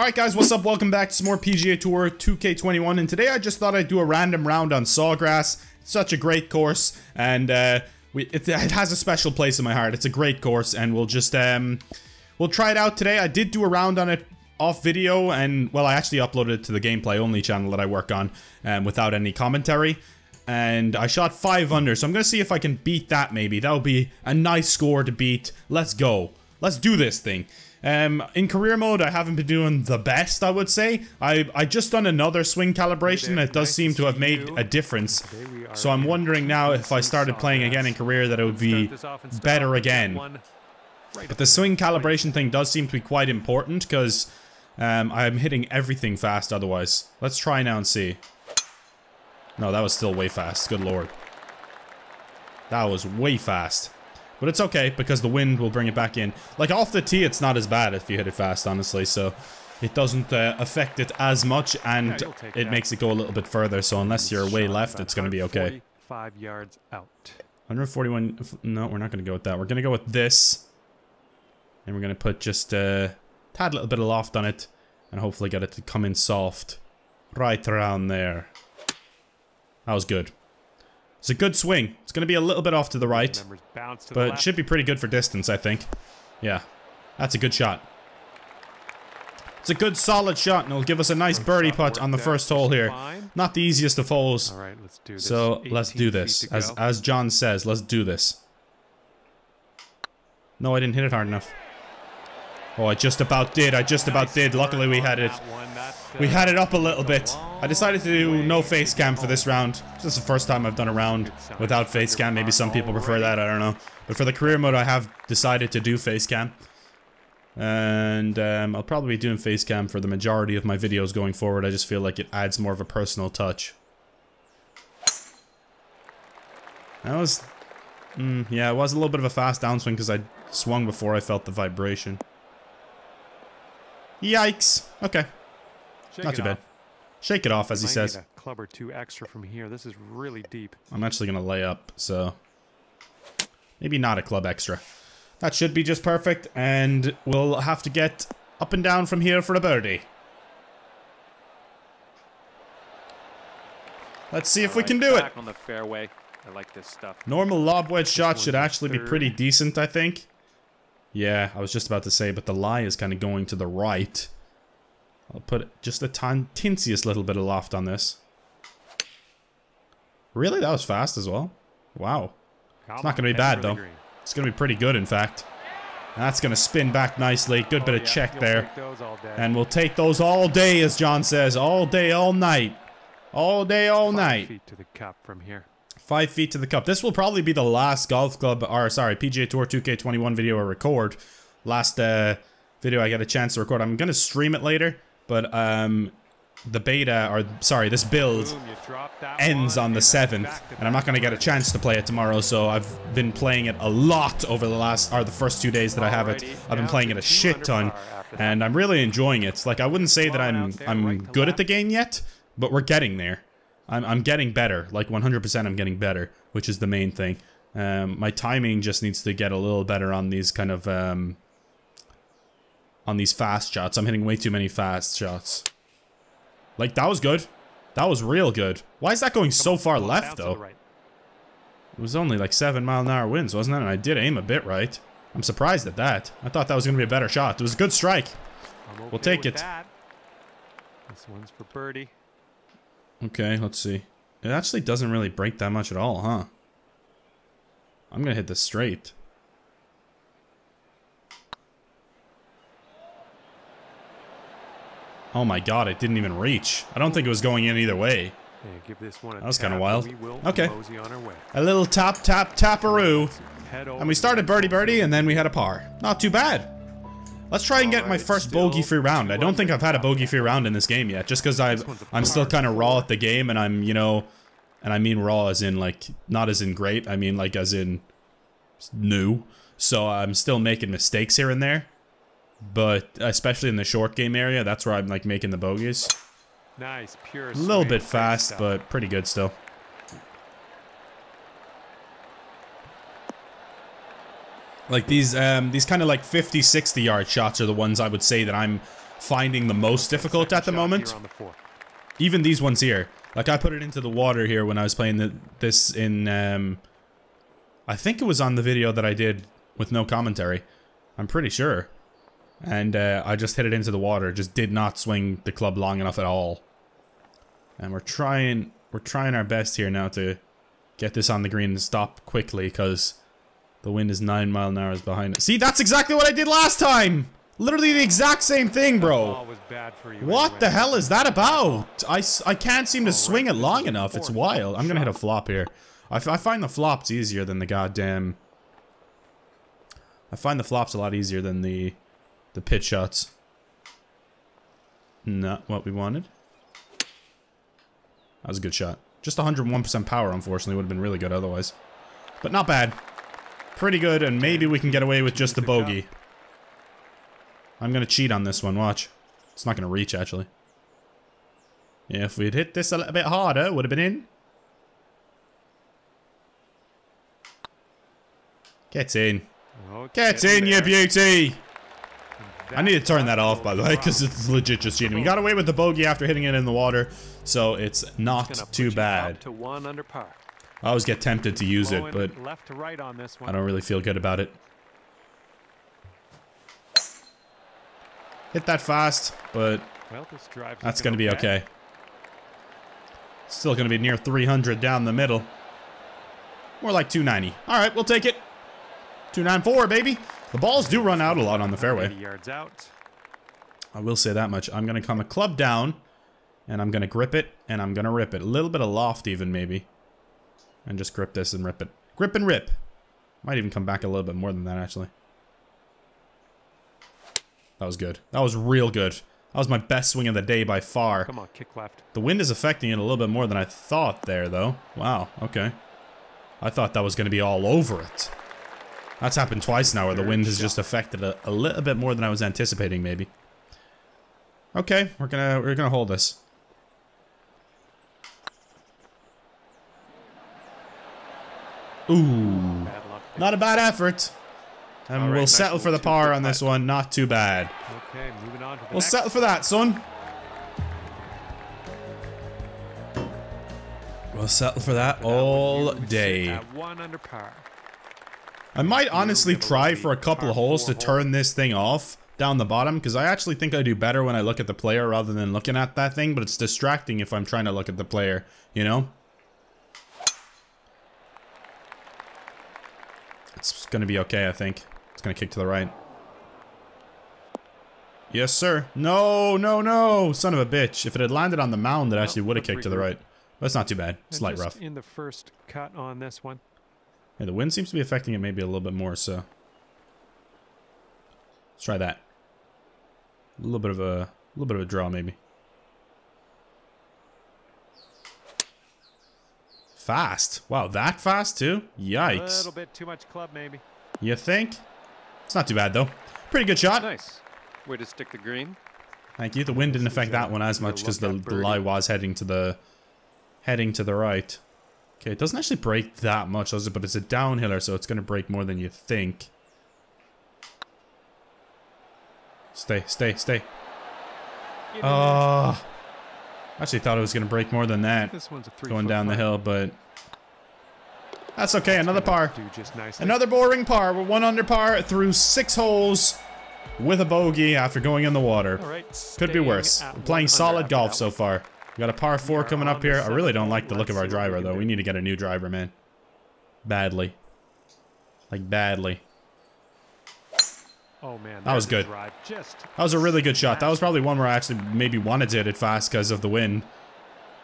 Alright guys, what's up? Welcome back to some more PGA Tour 2K21, and today I just thought I'd do a random round on Sawgrass. It's such a great course, and it has a special place in my heart. It's a great course, and we'll just we'll try it out today. I did do a round on it off video, and well, I actually uploaded it to the gameplay only channel that I work on without any commentary. And I shot 5 under, so I'm gonna see if I can beat that maybe. That would be a nice score to beat. Let's go. Let's do this thing. In career mode, I haven't been doing the best, I would say. I just done another swing calibration, and it does seem to have made a difference. So I'm wondering now if I started playing again in career that it would be better again. But the swing calibration thing does seem to be quite important, because I'm hitting everything fast otherwise. Let's try now and see. No, that was still way fast. Good lord. That was way fast. But it's okay, because the wind will bring it back in. Like, off the tee, it's not as bad if you hit it fast, honestly. So, it doesn't affect it as much, and it makes it go a little bit further. So, unless you're way left, it's going to be okay. 5 yards out. 141... No, we're not going to go with that. We're going to go with this. And we're going to put just a tad little bit of loft on it. And hopefully get it to come in soft. Right around there. That was good. It's a good swing. It's going to be a little bit off to the right, but it should be pretty good for distance, I think. Yeah, that's a good shot. It's a good, solid shot, and it'll give us a nice birdie putt on the first hole here. Not the easiest of holes, so let's do this. As John says, let's do this. No, I didn't hit it hard enough. Oh, I just about did. I just about did. Luckily, we had it. We had it up a little bit. I decided to do no face cam for this round. This is the first time I've done a round without face cam. Maybe some people prefer that, I don't know. But for the career mode, I have decided to do face cam. And I'll probably be doing face cam for the majority of my videos going forward. I just feel like it adds more of a personal touch. That was... yeah, it was a little bit of a fast downswing because I swung before I felt the vibration. Yikes. Okay. Not too bad. Shake it off, as he says. A club or two extra from here. This is really deep. I'm actually going to lay up, so... Maybe not a club extra. That should be just perfect, and we'll have to get up and down from here for a birdie. Let's see if we can do it. Back on the fairway. I like this stuff. Normal lob wedge shot should actually be pretty decent, I think. Yeah, I was just about to say, but the lie is kind of going to the right. I'll put just the tiniest little bit of loft on this. Really? That was fast as well? Wow. It's not going to be bad, though. It's going to be pretty good, in fact. And that's going to spin back nicely. Good bit of check there. And we'll take those all day, as John says. All day, all night. All day, all night. 5 feet to the cup from here. 5 feet to the cup. This will probably be the last golf club, or sorry, PGA Tour 2K21 video I record. Last video I get a chance to record. I'm going to stream it later. But the beta, or sorry, this build ends on the 7th, and I'm not going to get a chance to play it tomorrow, so I've been playing it a lot over the first 2 days that I have it. I've been playing it a shit ton, and I'm really enjoying it. Like, I wouldn't say that I'm good at the game yet, but we're getting there. I'm getting better, like 100% I'm getting better, which is the main thing. My timing just needs to get a little better on these kind of... on these fast shots. I'm hitting way too many fast shots. Like, that was good. That was real good. Why is that going so far left, though? It was only like 7-mile-an-hour winds, wasn't it? And I did aim a bit right. I'm surprised at that. I thought that was going to be a better shot. It was a good strike. We'll take it. This one's for birdie. Okay, let's see. It actually doesn't really break that much at all, huh? I'm going to hit this straight. Oh my god, it didn't even reach. I don't think it was going in either way. Yeah, give this one a that was kind of wild. Okay. A little tap, tap, taparoo. And we started birdie, birdie, and then we had a par. Not too bad. Let's try and get my first bogey-free round. I don't think I've had a bogey-free round in this game yet. Just because I'm still kind of raw at the game, and I'm, you know... And I mean raw as in, like, not as in great. I mean, like, as in... new. So I'm still making mistakes here and there. But especially in the short game area, that's where I'm like making the bogeys. Nice, pure. A little bit fast, but pretty good still. Like these kind of like 50-60 yard shots are the ones I would say that I'm finding the most difficult at the moment. Even these ones here. Like, I put it into the water here when I was playing this in... I think it was on the video that I did with no commentary. I'm pretty sure. And I just hit it into the water. Just did not swing the club long enough at all. And we're trying our best here now to get this on the green and stop quickly, because the wind is 9 mph behind us. See, that's exactly what I did last time. Literally the exact same thing, bro. What the hell is that about? I can't seem to swing it long enough. It's wild. I'm gonna hit a flop here. I find the flops easier than the goddamn. I find the flops a lot easier than the pitch shots. Not what we wanted. That was a good shot. Just 101% power, unfortunately. Would have been really good otherwise. But not bad. Pretty good, and maybe we can get away with just the bogey. I'm going to cheat on this one. Watch. It's not going to reach, actually. Yeah, if we'd hit this a little bit harder, it would have been in. Gets in. Gets in, you beauty! I need to turn that off, by the way, because it's legit just cheating. We got away with the bogey after hitting it in the water, so it's not too bad. I always get tempted to use it, but I don't really feel good about it. Hit that fast, but that's going to be okay. Still going to be near 300 down the middle. More like 290. All right, we'll take it. 294, baby. The balls do run out a lot on the fairway. I will say that much. I'm going to come a club down, and I'm going to grip it, and I'm going to rip it. A little bit of loft even, maybe. And just grip this and rip it. Grip and rip. Might even come back a little bit more than that, actually. That was good. That was real good. That was my best swing of the day by far. Come on, kick left. The wind is affecting it a little bit more than I thought there, though. Wow, okay. I thought that was going to be all over it. That's happened twice now where the wind has just affected it a little bit more than I was anticipating, maybe. Okay, we're gonna hold this. Ooh, not a bad effort. And we'll settle for the par on this one. Not too bad. We'll settle for that, son. We'll settle for that all day. I might honestly try for a couple of holes to turn this thing off down the bottom, because I actually think I do better when I look at the player rather than looking at that thing, but it's distracting if I'm trying to look at the player, you know? It's going to be okay, I think. It's going to kick to the right. Yes, sir. No, no, no. Son of a bitch. If it had landed on the mound, it actually would have kicked to the right. That's not too bad. Slight rough. In the first cut on this one. Yeah, the wind seems to be affecting it maybe a little bit more, so let's try that. A little bit of a draw, maybe. Fast. Wow, that fast too? Yikes. A little bit too much club, maybe. You think? It's not too bad though. Pretty good shot. Nice. Way to stick the green. Thank you. The wind didn't affect that one as much because the lie was heading to the right. Okay, it doesn't actually break that much, does it? But it's a downhiller, so it's going to break more than you think. Stay, stay, stay. Oh, I actually thought it was going to break more than that. This one's a going down the hill, but that's okay. Another par. Another boring par. We're 1 under par through 6 holes with a bogey after going in the water. Could be worse. We're playing solid golf so far. We got a par 4 coming up here. I really don't like the look of our driver, though. We need to get a new driver, man. Badly. Like, badly. Oh, man. That was good. That was a really good shot. That was probably one where I actually maybe wanted to hit it fast because of the wind.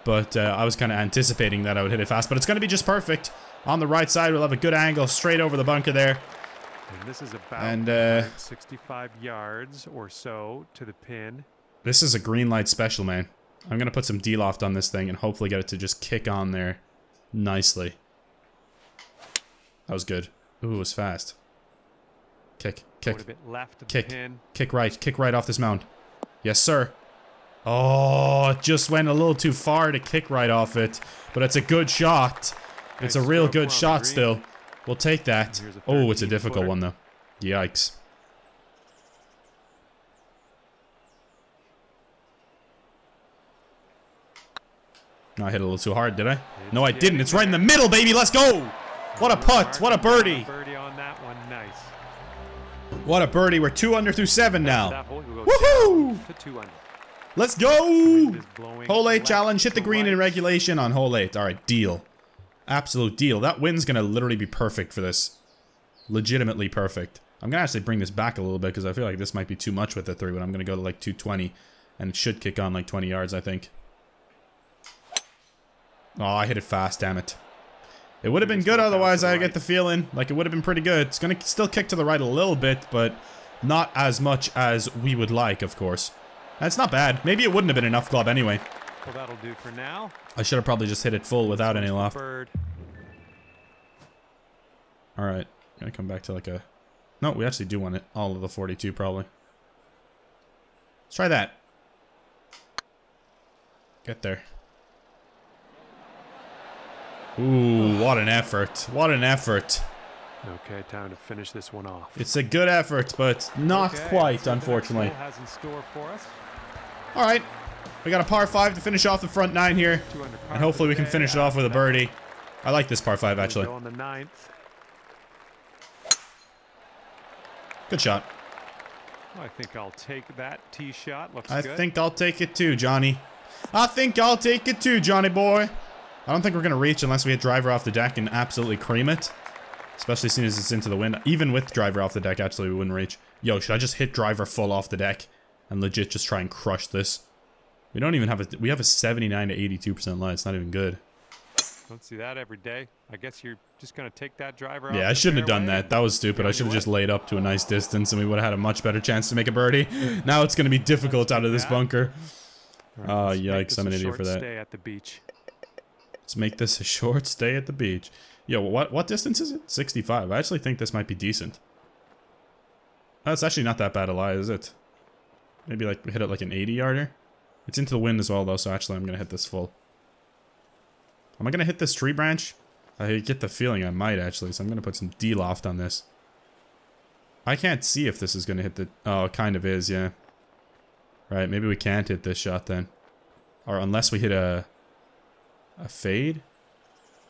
But I was kind of anticipating that I would hit it fast. But it's going to be just perfect. On the right side, we'll have a good angle straight over the bunker there. And this is about 65 yards or so to the pin. This is a green light special, man. I'm going to put some D-loft on this thing and hopefully get it to just kick on there nicely. That was good. Ooh, it was fast. Kick, kick, kick, kick right off this mound. Yes, sir. Oh, it just went a little too far to kick right off it, but it's a good shot. It's a real good shot still. We'll take that. Oh, it's a difficult one, though. Yikes. No, I hit a little too hard, did I? No, I didn't. It's right in the middle, baby. Let's go. What a putt. What a birdie. What a birdie. We're 2 under through 7 now. Woohoo! Let's go. Hole 8 challenge. Hit the green in regulation on hole 8. All right, deal. Absolute deal. That wind's going to literally be perfect for this. Legitimately perfect. I'm going to actually bring this back a little bit because I feel like this might be too much with the 3-wood. I'm going to go to like 220 and it should kick on like 20 yards, I think. Oh, I hit it fast, damn it. It would have been good otherwise, I get the feeling. Like, it would have been pretty good. It's going to still kick to the right a little bit, but not as much as we would like, of course. That's not bad. Maybe it wouldn't have been enough club anyway. Well, that'll do for now. I should have probably just hit it full without any loft. Alright. Gonna come back to like a... No, we actually do want it. All of the 42, probably. Let's try that. Get there. Ooh, what an effort. What an effort. Okay, time to finish this one off. It's a good effort, but not quite, unfortunately. Alright. We got a par 5 to finish off the front 9 here. And hopefully we can finish it off with a birdie. I like this par 5, actually. Good shot. I think I'll take that tee shot. Looks good. I think I'll take it too, Johnny. I think I'll take it too, Johnny boy. I don't think we're going to reach unless we hit driver off the deck and absolutely cream it. Especially as soon as it's into the wind. Even with driver off the deck, actually, we wouldn't reach. Yo, should I just hit driver full off the deck and legit just try and crush this? We don't even have a... We have a 79 to 82% lie. It's not even good. Don't see that every day. I guess you're just going to take that driver off. Yeah, I shouldn't have done that. That was stupid. I should have just laid up to a nice distance and we would have had a much better chance to make a birdie. Now it's going to be difficult out of this bunker. Oh, yikes. I'm an idiot for that. Stay at the beach. Let's make this a short stay at the beach. Yo, what distance is it? 65. I actually think this might be decent. That's actually not that bad a lie, is it? Maybe like hit it like an 80-yarder. It's into the wind as well, though, so actually I'm going to hit this full. Am I going to hit this tree branch? I get the feeling I might, actually, so I'm going to put some D-loft on this. I can't see if this is going to hit the... Oh, it kind of is, yeah. Right, maybe we can't hit this shot then. Or unless we hit a... A fade?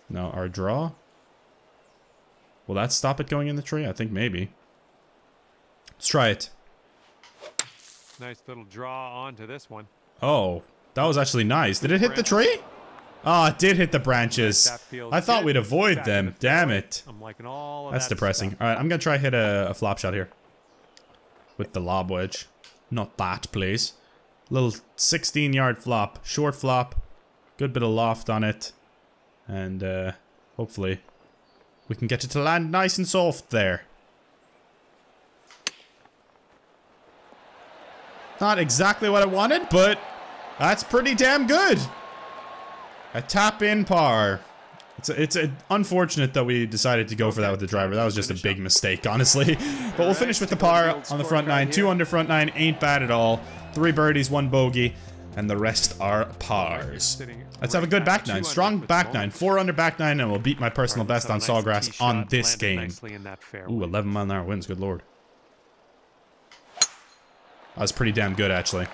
No, our draw? Will that stop it going in the tree? I think maybe. Let's try it. Nice little draw onto this one. Oh, that was actually nice. Did it hit the tree? Ah, oh, it did hit the branches. I thought we'd avoid them. Damn it. That's depressing. Alright, I'm going to try hit a flop shot here. With the lob wedge. Not that, please. Little 16-yard flop. Short flop. Good bit of loft on it, and hopefully we can get it to land nice and soft there. Not exactly what I wanted, but that's pretty damn good. A tap in par. It's unfortunate that we decided to go for that with the driver. That was just a big mistake, honestly. But we'll finish with the par on the front 9. 2 under front 9 ain't bad at all. 3 birdies, 1 bogey. And the rest are pars. Let's have a good back 9. Strong back 9. 4 under back 9, and we'll beat my personal best on Sawgrass on this game. Ooh, 11-mile-an-hour winds. Good lord. That was pretty damn good, actually.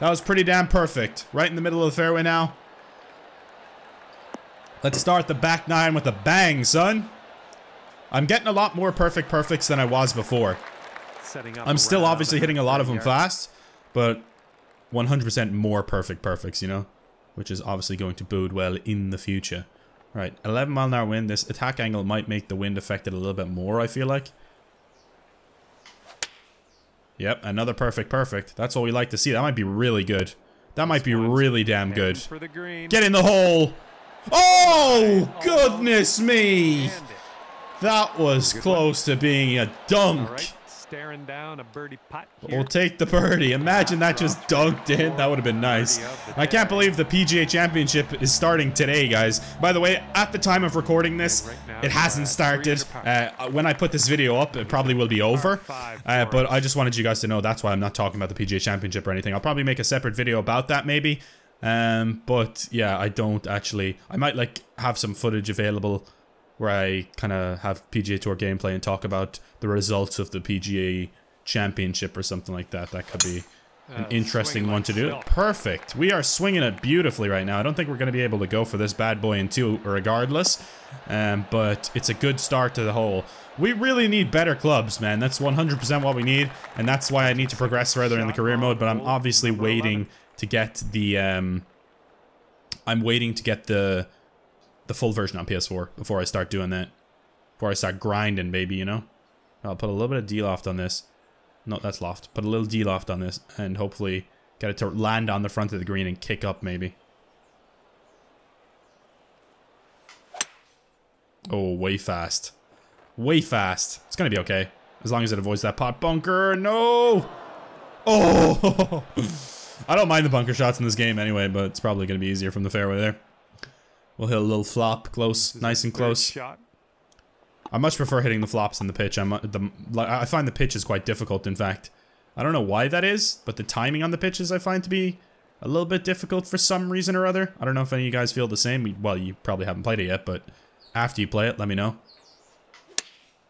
That was pretty damn perfect. Right in the middle of the fairway now. Let's start the back 9 with a bang, son. I'm getting a lot more perfects than I was before. I'm still obviously hitting a lot of them fast, but... 100% more perfects, you know? Which is obviously going to bode well in the future. Alright, 11-mile-an-hour wind. This attack angle might make the wind affected a little bit more, I feel like. Yep, another perfect. That's what we like to see. That might be really good. That might be really damn good. Get in the hole! Oh, goodness me! That was close to being a dunk! Staring down a birdie putt here. We'll take the birdie. Imagine that just dunked in. That would have been nice. I can't believe the PGA Championship is starting today, guys. By the way, at the time of recording this, it hasn't started. When I put this video up, it probably will be over. But I just wanted you guys to know that's why I'm not talking about the PGA Championship or anything. I'll probably make a separate video about that maybe. But yeah, I don't actually... I might like have some footage available where I kind of have PGA Tour gameplay and talk about the results of the PGA Championship or something like that. That could be an interesting one to do. Perfect. We are swinging it beautifully right now. I don't think we're going to be able to go for this bad boy in two regardless, but it's a good start to the hole. We really need better clubs, man. That's 100% what we need, and that's why I need to progress further in the career mode, but I'm obviously waiting to get the... I'm waiting to get the full version on PS4 before I start doing that. Before I start grinding, baby, you know? I'll put a little bit of D-loft on this. No, that's loft. Put a little D-loft on this and hopefully get it to land on the front of the green and kick up, maybe. Oh, way fast. Way fast. It's going to be okay. As long as it avoids that pot bunker. No! Oh! I don't mind the bunker shots in this game anyway, but it's probably going to be easier from the fairway there. We'll hit a little flop. Close. Nice and close. I much prefer hitting the flops than the pitch. I find the pitch is quite difficult, in fact. I don't know why that is, but the timing on the pitches I find to be a little bit difficult for some reason or other. I don't know if any of you guys feel the same. Well, you probably haven't played it yet, but after you play it, let me know.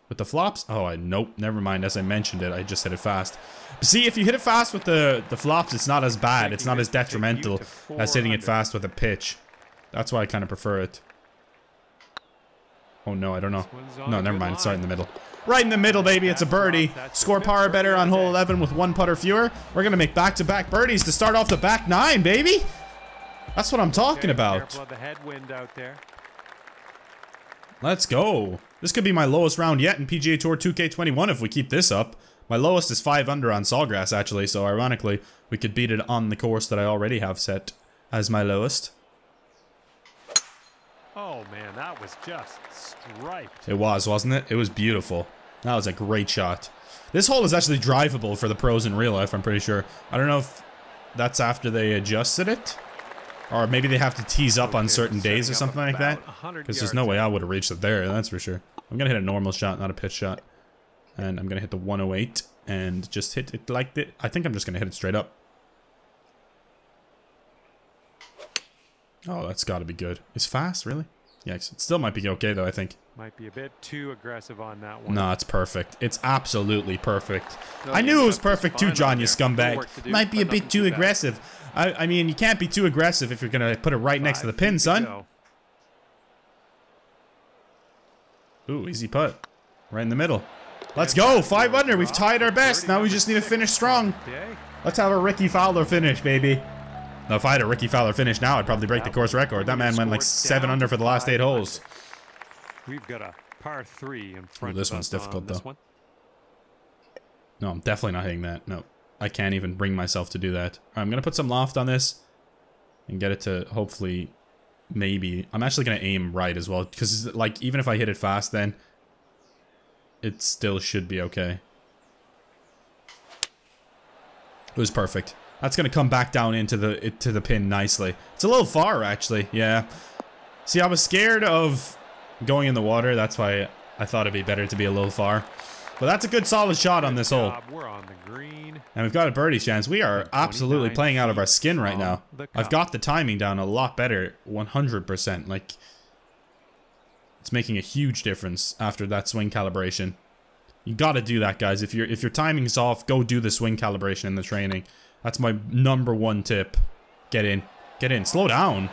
With the flops? Oh, nope, never mind. As I mentioned it, I just hit it fast. See, if you hit it fast with the flops, it's not as bad. It's not as detrimental as hitting it fast with a pitch. That's why I kind of prefer it. Oh no, I don't know. No, never mind. It's right in the middle. Right in the middle, baby. It's a birdie. Score par or better on hole 11 with one putter fewer. We're going to make back-to-back birdies to start off the back nine, baby. That's what I'm talking about. Let's go. This could be my lowest round yet in PGA Tour 2K21 if we keep this up. My lowest is 5 under on Sawgrass, actually, so ironically, we could beat it on the course that I already have set as my lowest. Oh man, that was just striped. It was, wasn't it? It was beautiful. That was a great shot. This hole is actually drivable for the pros in real life, I'm pretty sure. I don't know if that's after they adjusted it. Or maybe they have to tease up on certain days or something like that. Because there's no way I would have reached it there, that's for sure. I'm going to hit a normal shot, not a pitch shot. And I'm going to hit the 108 and just hit it like that. I think I'm just going to hit it straight up. Oh, that's got to be good. It's fast, really? Yikes. It still might be okay, though, I think. Might be a bit too aggressive on that one. No, it's perfect. It's absolutely perfect. No, I knew it was perfect too, John, you scumbag. Do, might be a bit too aggressive. I mean, you can't be too aggressive if you're going to put it right next to the pin, son. Go. Ooh, easy putt. Right in the middle. Let's go. 5 under. We've tied our best. Now we just need to finish strong. Let's have a Ricky Fowler finish, baby. Now, if I had a Ricky Fowler finish now, I'd probably break the course record. That man went like 7 under for the last 8 holes. We've got a par 3 in front. This one's difficult, though. No, I'm definitely not hitting that. No, I can't even bring myself to do that. I'm going to put some loft on this and get it to hopefully, maybe. I'm actually going to aim right as well because, like, even if I hit it fast then, it still should be okay. It was perfect. That's going to come back down into the pin nicely. It's a little far, actually. Yeah. See, I was scared of going in the water. That's why I thought it'd be better to be a little far. But that's a good solid shot on this hole. We're on the green. And we've got a birdie chance. We are absolutely playing out of our skin right now. I've got the timing down a lot better, 100%. Like, it's making a huge difference after that swing calibration. You got to do that, guys. If your timing's off, go do the swing calibration in the training. That's my #1 tip. Get in. Get in. Slow down.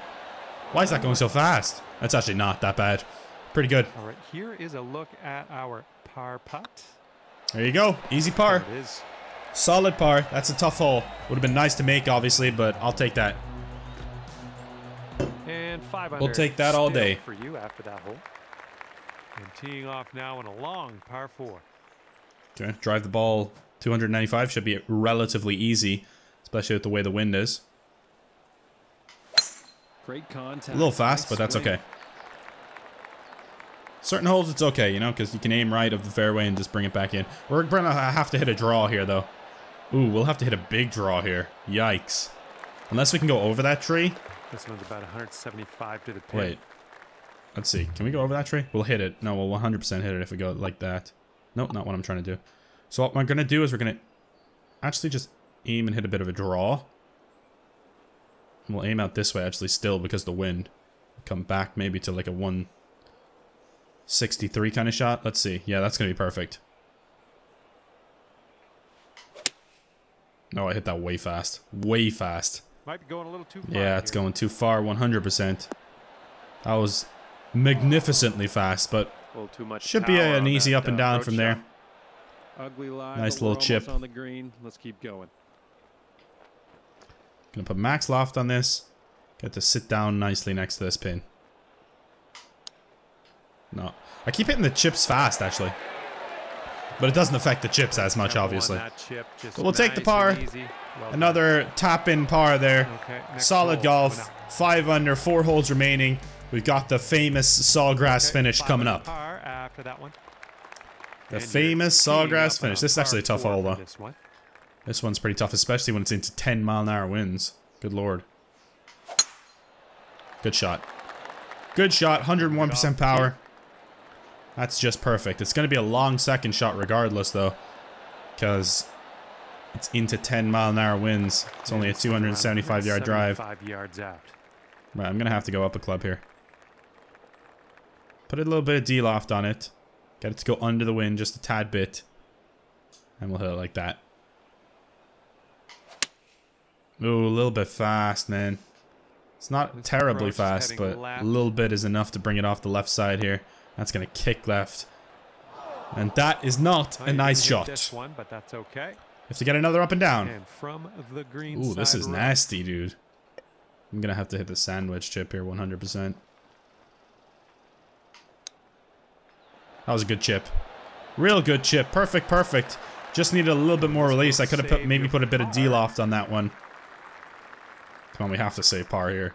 Why is that going so fast? That's actually not that bad. Pretty good. All right, here is a look at our par putt. There you go. Easy par. Solid par. That's a tough hole. Would have been nice to make, obviously, but I'll take that. And 5 under. We'll take that all day. For you after that hole. And teeing off now on a long par 4. Okay. Drive the ball 295 should be relatively easy. Especially with the way the wind is. Great contact. A little fast, but that's okay. Certain holes, it's okay, you know, because you can aim right of the fairway and just bring it back in. We're going to have to hit a draw here, though. Ooh, we'll have to hit a big draw here. Yikes. Unless we can go over that tree. This one's about 175 to the pin. Wait. Let's see. Can we go over that tree? We'll hit it. No, we'll 100% hit it if we go like that. Nope, not what I'm trying to do. So what we're going to do is we're going to actually just aim and hit a bit of a draw. And we'll aim out this way, actually, still, because the wind. Come back maybe to like a 163 kind of shot. Let's see. Yeah, that's going to be perfect. No, I hit that way fast. Way fast. Might be going a little too far. Yeah, it's going too far, 100%. That was magnificently fast, but too much should be an easy up and down from there. Ugly line, nice little chip. On the green. Let's keep going. Gonna put max loft on this. Get to sit down nicely next to this pin. No. I keep hitting the chips fast, actually. But it doesn't affect the chips as much, obviously. But we'll take the par. Another tap-in par there. Solid golf. 5 under, 4 holes remaining. We've got the famous Sawgrass finish coming up. The famous Sawgrass finish. This is actually a tough hole, though. This one's pretty tough, especially when it's into 10-mile-an-hour winds. Good lord. Good shot. Good shot. 101% power. That's just perfect. It's going to be a long second shot regardless, though, because it's into 10-mile-an-hour winds. It's only a 275-yard drive. Right, I'm going to have to go up a club here. Put a little bit of D-loft on it. Get it to go under the wind just a tad bit. And we'll hit it like that. Ooh, a little bit fast, man. It's not terribly fast, but a little bit is enough to bring it off the left side here. That's going to kick left. And that is not a nice shot. Have to get another up and down. Ooh, this is nasty, dude. I'm going to have to hit the sandwich chip here 100%. That was a good chip. Real good chip. Perfect, perfect. Just needed a little bit more release. I could have maybe put a bit of D-loft on that one. Come on, we have to save par here.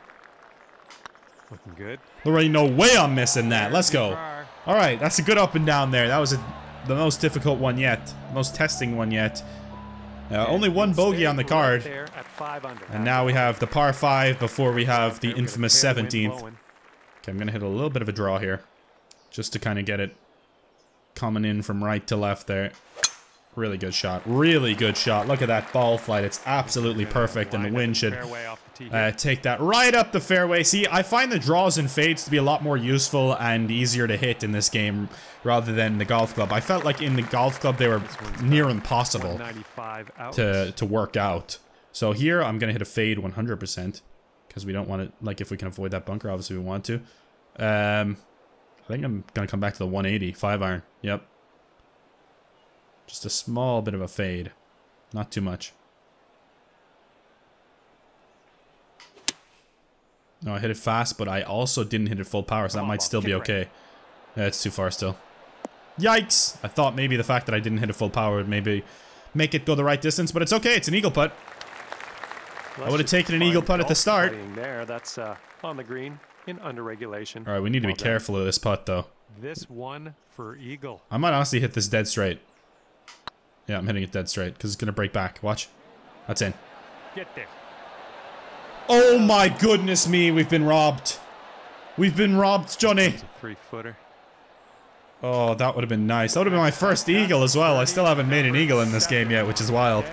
Looking good. There ain't no way I'm missing that. Let's go. All right, that's a good up and down there. That was the most difficult one yet, most testing one yet. Only one bogey on the card, and now we have the par 5 before we have the infamous 17th. Okay, I'm gonna hit a little bit of a draw here, just to kind of get it coming in from right to left there. Really good shot. Really good shot. Look at that ball flight. It's absolutely perfect, and the wind should take that right up the fairway. See, I find the draws and fades to be a lot more useful and easier to hit in this game rather than the golf club. I felt like in the golf club they were near impossible to work out. So here I'm going to hit a fade 100% because we don't want it. Like if we can avoid that bunker, obviously we want to. I think I'm going to come back to the 180 5-iron. Yep. Just a small bit of a fade. Not too much. No, I hit it fast, but I also didn't hit it full power, so that might still be okay. Yeah, it's too far still. Yikes! I thought maybe the fact that I didn't hit it full power would maybe make it go the right distance, but it's okay. It's an eagle putt. I would have taken an eagle putt at the start. That's on the green in under regulation. All right, we need to be careful of this putt, though. This one for eagle. I might honestly hit this dead straight. Yeah, I'm hitting it dead straight because it's going to break back. Watch. That's in. Get there. Oh my goodness me. We've been robbed. We've been robbed, Johnny. Three-footer. Oh, that would have been nice. That would have been my first eagle as well. I still haven't made an eagle in this game yet, which is wild.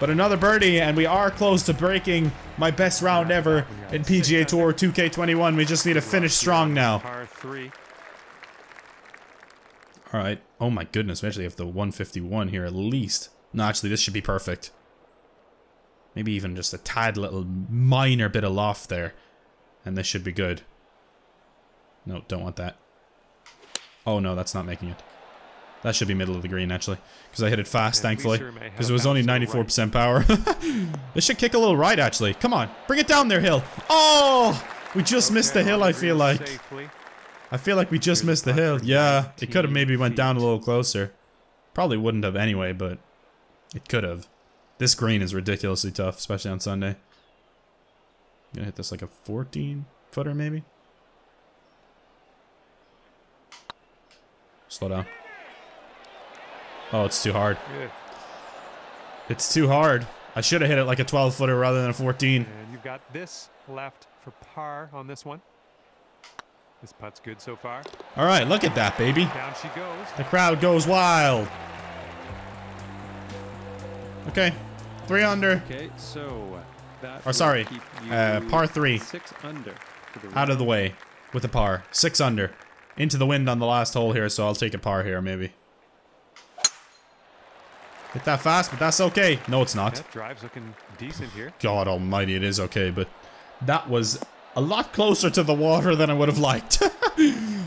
But another birdie, and we are close to breaking my best round ever in PGA Tour 2K21. We just need to finish strong now. All right. Oh my goodness. We actually have the 151 here at least. No, actually, this should be perfect. Maybe even just a tad little minor bit of loft there. And this should be good. No, don't want that. Oh no, that's not making it. That should be middle of the green, actually. Because I hit it fast, thankfully. Because it was only 94% power. This should kick a little right, actually. Come on. Bring it down there, Hill. Oh! We just missed the hill, I feel like. I feel like we just missed the hill. Yeah, it could have maybe went down a little closer. Probably wouldn't have anyway, but it could have. This green is ridiculously tough, especially on Sunday. I'm gonna hit this like a 14-footer maybe. Slow down. Oh, it's too hard. It's too hard. I should have hit it like a 12-footer rather than a 14. And you've got this left for par on this one. This putt's good so far. All right, look at that, baby. Down she goes. The crowd goes wild. Okay, 3 under. Okay, so that par 3. 6 under. Out of the way with a par. 6 under. Into the wind on the last hole here, so I'll take a par here, maybe. Hit that fast, but that's okay. No, it's not. That drive's looking decent here. God almighty, it is okay, but that was a lot closer to the water than I would have liked.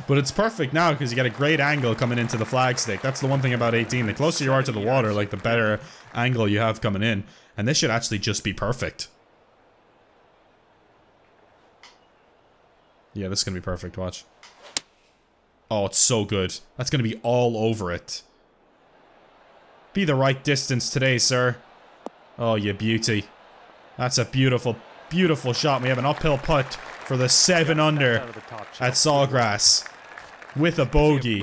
But it's perfect now because you get a great angle coming into the flagstick. That's the one thing about 18. The closer you are to the water, like, the better angle you have coming in. And this should actually just be perfect. Yeah, this is going to be perfect. Watch. Oh, it's so good. That's going to be all over it. Be the right distance today, sir. Oh, you beauty. That's a beautiful, beautiful shot. We have an uphill putt for the 7-under at Sawgrass with a bogey.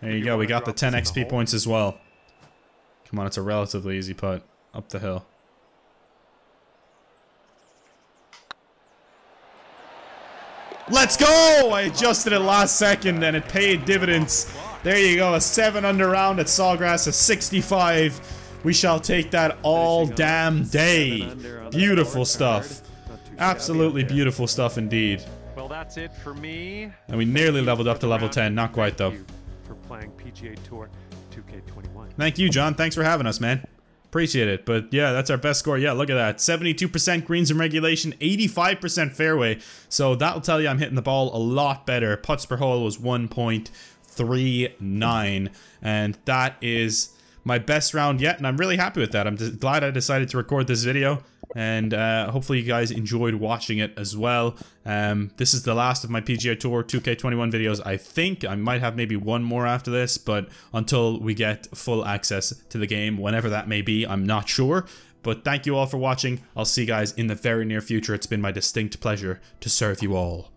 There you go. We got the 10 XP points as well. Come on, it's a relatively easy putt up the hill. Let's go! I adjusted it last second and it paid dividends. There you go, a 7-under round at Sawgrass, a 65. We shall take that all damn day. Beautiful stuff. Absolutely beautiful stuff indeed. Well, that's it for me. And we nearly leveled up to level 10. Not quite, though. For playing PGA Tour 2K21. Thank you, John. Thanks for having us, man. Appreciate it. But yeah, that's our best score. Yeah, look at that. 72% greens in regulation, 85% fairway. So that'll tell you I'm hitting the ball a lot better. Putts per hole was 1.39. And that is my best round yet, and I'm really happy with that. I'm just glad I decided to record this video, and hopefully you guys enjoyed watching it as well. This is the last of my PGA Tour 2K21 videos, I think. I might have maybe one more after this, but until we get full access to the game, whenever that may be, I'm not sure. But thank you all for watching. I'll see you guys in the very near future. It's been my distinct pleasure to serve you all.